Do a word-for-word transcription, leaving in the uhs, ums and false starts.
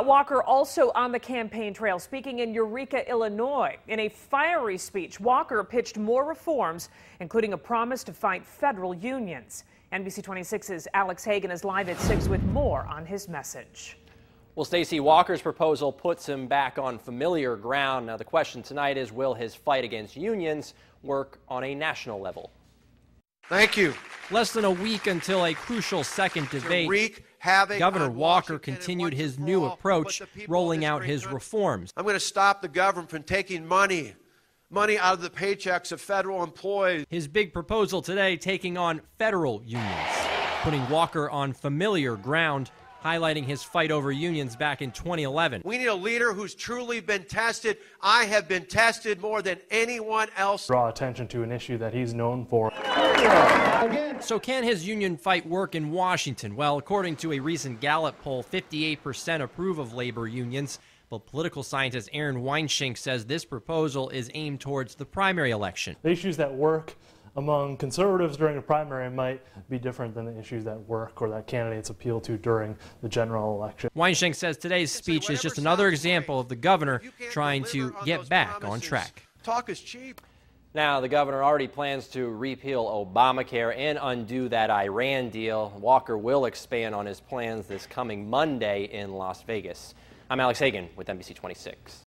Walker also on the campaign trail, speaking in Eureka, Illinois. In a fiery speech, Walker pitched more reforms, including a promise to fight federal unions. N B C twenty-six's Alex Hagen is live at six with more on his message. Well, Stacey Walker's proposal puts him back on familiar ground. Now, the question tonight is, will his fight against unions work on a national level? Thank you. Less than a week until a crucial second debate, Governor Walker continued his new approach, rolling out his reforms. I'm going to stop the government from taking money, money out of the paychecks of federal employees. His big proposal today, taking on federal unions, putting Walker on familiar ground, highlighting his fight over unions back in twenty eleven. We need a leader who's truly been tested. I have been tested more than anyone else. Draw attention to an issue that he's known for. So can his union fight work in Washington? Well, according to a recent Gallup poll, fifty-eight percent approve of labor unions. But political scientist Aaron Weinschenk says this proposal is aimed towards the primary election. The issues that work among conservatives during a primary might be different than the issues that work or that candidates appeal to during the general election. Weinschenk says today's speech is just another example of the governor trying to get back on track. Talk is cheap. Now, the governor already plans to repeal Obamacare and undo that Iran deal. Walker will expand on his plans this coming Monday in Las Vegas. I'm Alex Hagen with N B C twenty-six.